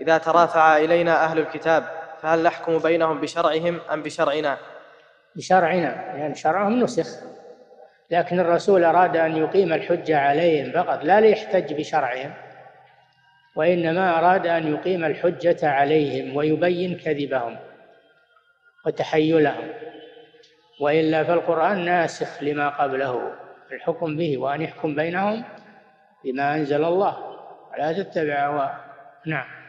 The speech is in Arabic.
إذا ترافع إلينا أهل الكتاب فهل نحكم بينهم بشرعهم أم بشرعنا؟ بشرعنا، لأن شرعهم نسخ، لكن الرسول أراد أن يقيم الحجة عليهم فقط، لا ليحتج بشرعهم، وإنما أراد أن يقيم الحجة عليهم ويبين كذبهم وتحيلهم، وإلا فالقرآن ناسخ لما قبله الحكم به، وأن يحكم بينهم بما أنزل الله، لا تتبع أهواءهم. نعم.